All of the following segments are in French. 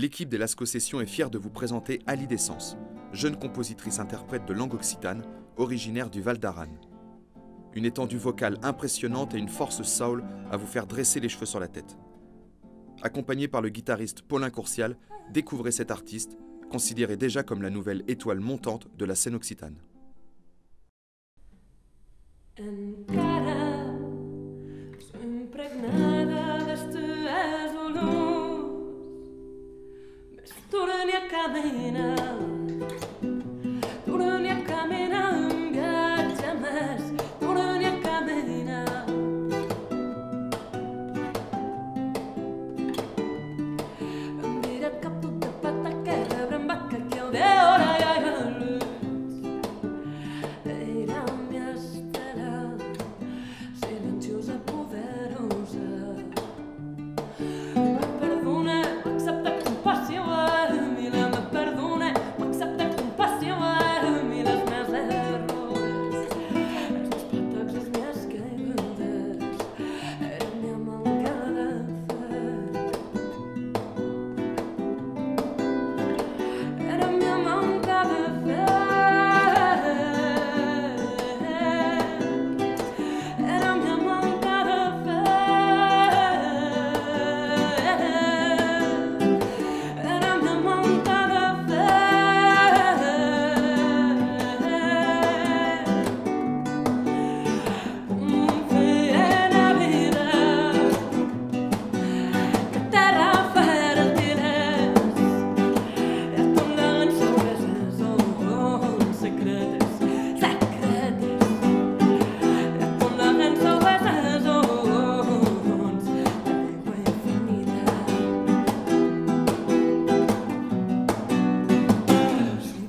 L'équipe des Lascaux Sessions est fière de vous présenter Alidé Sans, jeune compositrice-interprète de langue occitane, originaire du Val d'Aran. Une étendue vocale impressionnante et une force soul à vous faire dresser les cheveux sur la tête. Accompagnée par le guitariste Paulin Courcial, découvrez cet artiste, considéré déjà comme la nouvelle étoile montante de la scène occitane.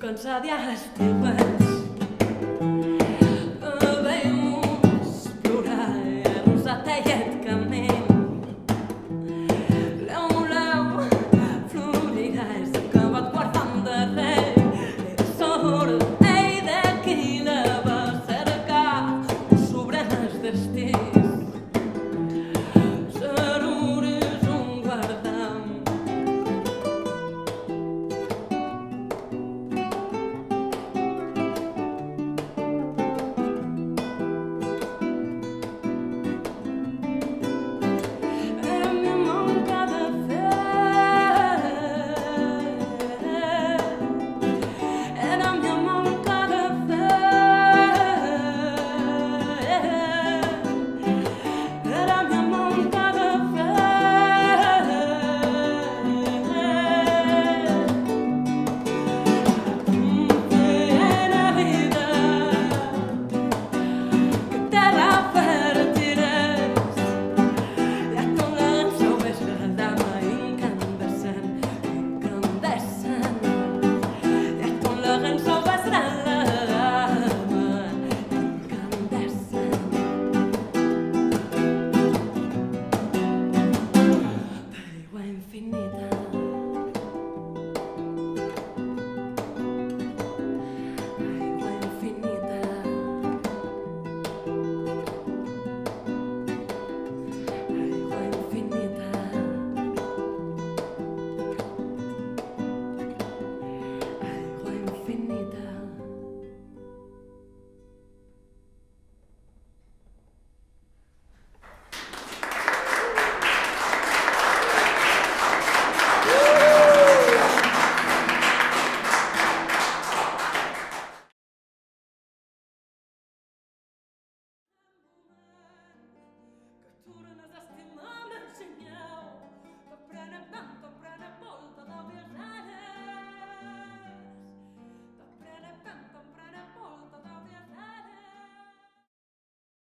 Cansada de las tierras.